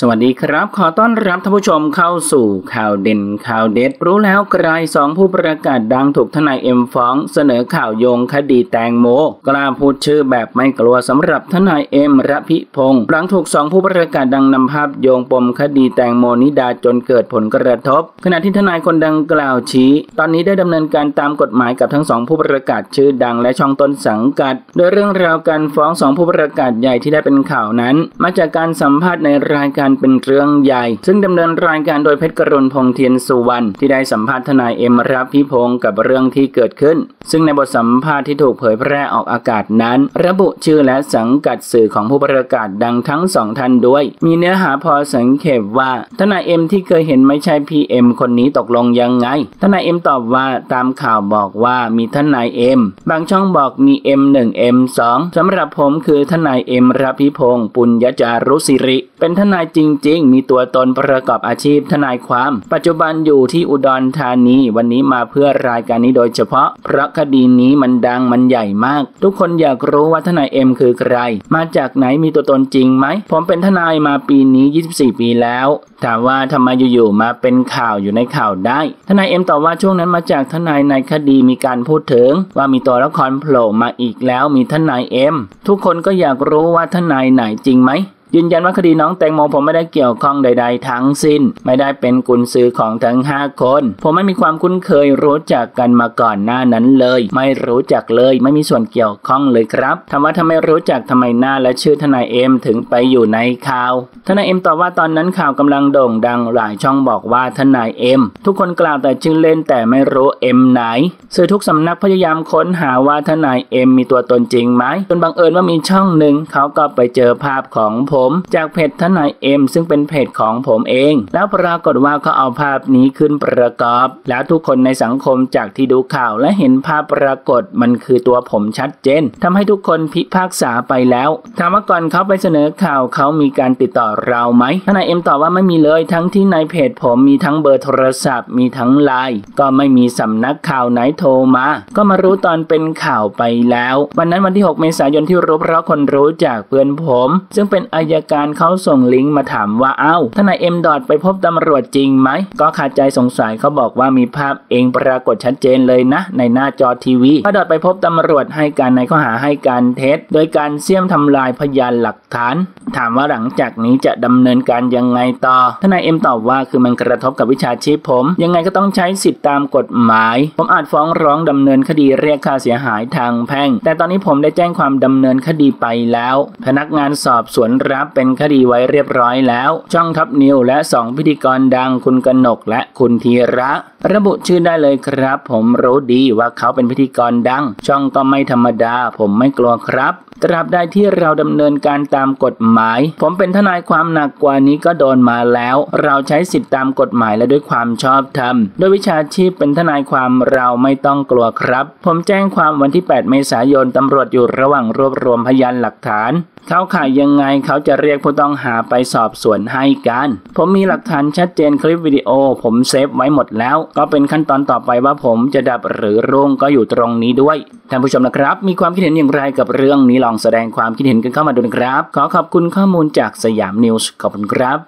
สวัสดีครับขอต้อนรับท่านผู้ชมเข้าสู่ข่าวเด่นข่าวเด็ดรู้แล้วกลายสองผู้ประกาศดังถูกทนายเอ็มฟ้องเสนอข่าวโยงคดีแตงโมกล้าพูดชื่อแบบไม่กลัวสำหรับทนายเอ็มระพิพงศ์หลังถูกสองผู้ประกาศดังนำภาพโยงปมคดีแตงโมนิดาจนเกิดผลกระทบขณะที่ทนายคนดังกล่าวชี้ตอนนี้ได้ดำเนินการตามกฎหมายกับทั้งสองผู้ประกาศชื่อดังและช่องต้นสังกัดโดยเรื่องราวการฟ้องสองผู้ประกาศใหญ่ที่ได้เป็นข่าวนั้นมาจากการสัมภาษณ์ในรายการเป็นเรื่องใหญ่ซึ่งดำเนินรายการโดยเพชรกรุณพงษ์เทียนสุวรรณที่ได้สัมภาษณ์ทนายเอ็มระพิพงศ์กับเรื่องที่เกิดขึ้นซึ่งในบทสัมภาษณ์ที่ถูกเผยแพร่ออกอากาศนั้นระบุชื่อและสังกัดสื่อของผู้ประกาศดังทั้งสองท่านด้วยมีเนื้อหาพอสังเขปว่าทนายเอ็มที่เคยเห็นไม่ใช่พีเอ็มคนนี้ตกลงยังไงทนายเอ็มตอบว่าตามข่าวบอกว่ามีทนายเอ็มบางช่องบอกมีเอ็ม1เอ็ม2สำหรับผมคือทนายเอ็มระพิพงศ์ปุญญจารุสิริเป็นทนายจริงๆมีตัวตนประกอบอาชีพทนายความปัจจุบันอยู่ที่อุดรธานีวันนี้มาเพื่อรายการนี้โดยเฉพาะเพราะคดีนี้มันดังมันใหญ่มากทุกคนอยากรู้ว่าทนายเอ็มคือใครมาจากไหนมีตัวตนจริงไหมผมเป็นทนายมาปีนี้24ปีแล้วถามว่าทำไมอยู่ๆมาเป็นข่าวอยู่ในข่าวได้ทนายเอ็มตอบว่าช่วงนั้นมาจากทนายในคดีมีการพูดถึงว่ามีตัวละครโผล่มาอีกแล้วมีทนายเอ็มทุกคนก็อยากรู้ว่าทนายไหนจริงไหมยืนยันว่าคดีน้องแตงโมผมไม่ได้เกี่ยวข้องใดๆทั้งสิ้นไม่ได้เป็นกุญสือของทั้ง5คนผมไม่มีความคุ้นเคยรู้จักกันมาก่อนหน้านั้นเลยไม่รู้จักเลยไม่มีส่วนเกี่ยวข้องเลยครับถามว่าทำไมรู้จักทำไมหน้าและชื่อทนายเอ็มถึงไปอยู่ในข่าวทนายเอ็มตอบว่าตอนนั้นข่าวกำลังโด่งดังหลายช่องบอกว่าทนายเอ็มทุกคนกล่าวแต่ชื่อเล่นแต่ไม่รู้เอ็มไหนสื่อทุกสำนักพยายามค้นหาว่าทนายเอ็มมีตัวตนจริงไหมจนบังเอิญว่ามีช่องหนึ่งเขาก็ไปเจอภาพของผมจากเพจทนายเอ็มซึ่งเป็นเพจของผมเองแล้วปรากฏว่าเขาเอาภาพนี้ขึ้นประกอบแล้วทุกคนในสังคมจากที่ดูข่าวและเห็นภาพปรากฏมันคือตัวผมชัดเจนทำให้ทุกคนพิพากษาไปแล้วถามว่าก่อนเขาไปเสนอข่าวเขามีการติดต่อเราไหมทนายเอ็มตอบว่าไม่มีเลยทั้งที่ในเพจผมมีทั้งเบอร์โทรศัพท์มีทั้งไลน์ก็ไม่มีสำนักข่าวไหนโทรมาก็มารู้ตอนเป็นข่าวไปแล้ววันนั้นวันที่6เมษายนที่รู้เพราะคนรู้จากเพื่อนผมซึ่งเป็นอายการเขาส่งลิงก์มาถามว่าเอา้าทนายเอ็มดอดไปพบตำรวจจริงไหมก็ขาดใจสงสัยเขาบอกว่ามีภาพเองปรากฏชัดเจนเลยนะในหน้าจอทีวีก็ดอดไปพบตำรวจให้การในข้อหาให้การเท็จโดยการเสี่ยมทำลายพยานหลักฐานถามว่าหลังจากนี้จะดำเนินการยังไงต่อทนายเอ็มตอบว่าคือมันกระทบกับวิชาชีพผมยังไงก็ต้องใช้สิทธิตามกฎหมายผมอาจฟ้องร้องดำเนินคดีเรียกค่าเสียหายทางแพ่งแต่ตอนนี้ผมได้แจ้งความดำเนินคดีไปแล้วพนักงานสอบสวนรับเป็นคดีไว้เรียบร้อยแล้วช่องท็อปนิวและ2พิธีกรดังคุณกนกและคุณธีระระบุชื่อได้เลยครับผมรู้ดีว่าเขาเป็นพิธีกรดังช่องก็ไม่ธรรมดาผมไม่กลัวครับตราบใดที่เราดำเนินการตามกฎหมายผมเป็นทนายความหนักกว่านี้ก็โดนมาแล้วเราใช้สิทธิตามกฎหมายและด้วยความชอบธรรมด้วยวิชาชีพเป็นทนายความเราไม่ต้องกลัวครับผมแจ้งความวันที่8เมษายนตำรวจอยู่ระหว่างรวบรวมพยานหลักฐานเขาขายยังไงเขาจะเรียกผู้ต้องหาไปสอบสวนให้กันผมมีหลักฐานชัดเจนคลิปวิดีโอผมเซฟไว้หมดแล้วก็เป็นขั้นตอนต่อไปว่าผมจะดับหรือรุ่งก็อยู่ตรงนี้ด้วยท่านผู้ชมนะครับมีความคิดเห็นอย่างไรกับเรื่องนี้ลองแสดงความคิดเห็นกันเข้ามาดูนะครับขอขอบคุณข้อมูลจากสยามนิวส์ขอบคุณครับ